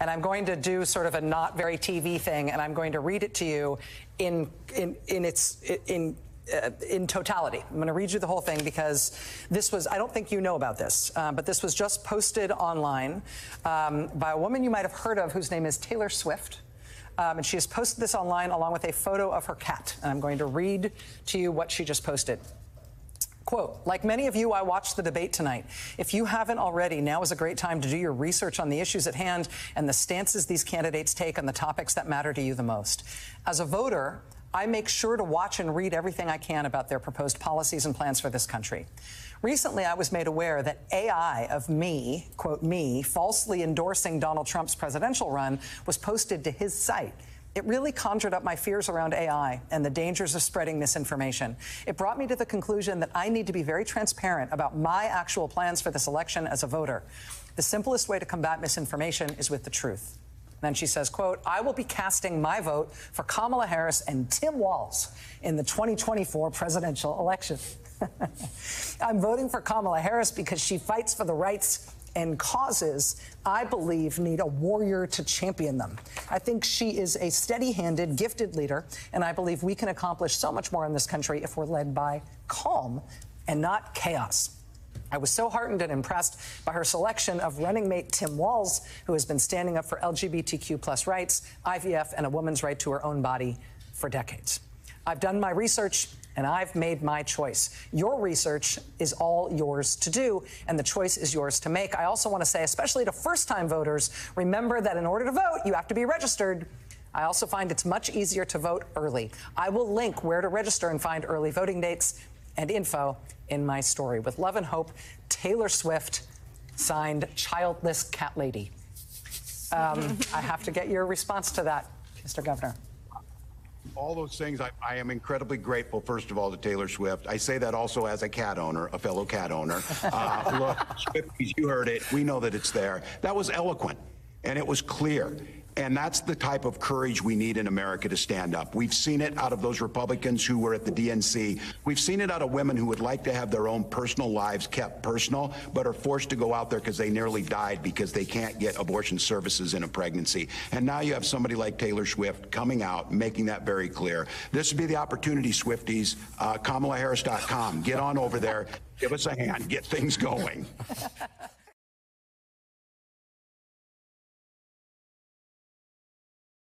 and I'm going to do sort of a not very TV thing, and I'm going to read it to you in totality. I'm going to read you the whole thing because this was, I don't think you know about this, but this was just posted online by a woman you might have heard of whose name is Taylor Swift. And she has posted this online along with a photo of her cat. And I'm going to read to you what she just posted. Quote, like many of you, I watched the debate tonight. If you haven't already, now is a great time to do your research on the issues at hand and the stances these candidates take on the topics that matter to you the most. As a voter, I make sure to watch and read everything I can about their proposed policies and plans for this country. Recently, I was made aware that AI of me, quote me, falsely endorsing Donald Trump's presidential run was posted to his site. It really conjured up my fears around AI and the dangers of spreading misinformation. It brought me to the conclusion that I need to be very transparent about my actual plans for this election as a voter. The simplest way to combat misinformation is with the truth. Then she says, quote, I will be casting my vote for Kamala Harris and Tim Walz in the 2024 presidential election. I'm voting for Kamala Harris because she fights for the rights and causes I believe need a warrior to champion them. I think she is a steady-handed, gifted leader, and I believe we can accomplish so much more in this country if we're led by calm and not chaos. I was so heartened and impressed by her selection of running mate Tim Walz, who has been standing up for LGBTQ+ rights, IVF, and a woman's right to her own body for decades. I've done my research, and I've made my choice. Your research is all yours to do, and the choice is yours to make. I also want to say, especially to first-time voters, remember that in order to vote, you have to be registered. I also find it's much easier to vote early. I will link where to register and find early voting dates and info in my story. With love and hope, Taylor Swift, signed Childless Cat Lady. I have to get your response to that, Mr. Governor. All those things, I am incredibly grateful, first of all, to Taylor Swift. I say that also as a cat owner, a fellow cat owner. Look, Swifties, you heard it. We know that it's there. That was eloquent, and it was clear. And that's the type of courage we need in America to stand up. We've seen it out of those Republicans who were at the DNC. We've seen it out of women who would like to have their own personal lives kept personal, but are forced to go out there because they nearly died because they can't get abortion services in a pregnancy. And now you have somebody like Taylor Swift coming out, making that very clear. This would be the opportunity, Swifties. KamalaHarris.com. Get on over there. Give us a hand. Get things going.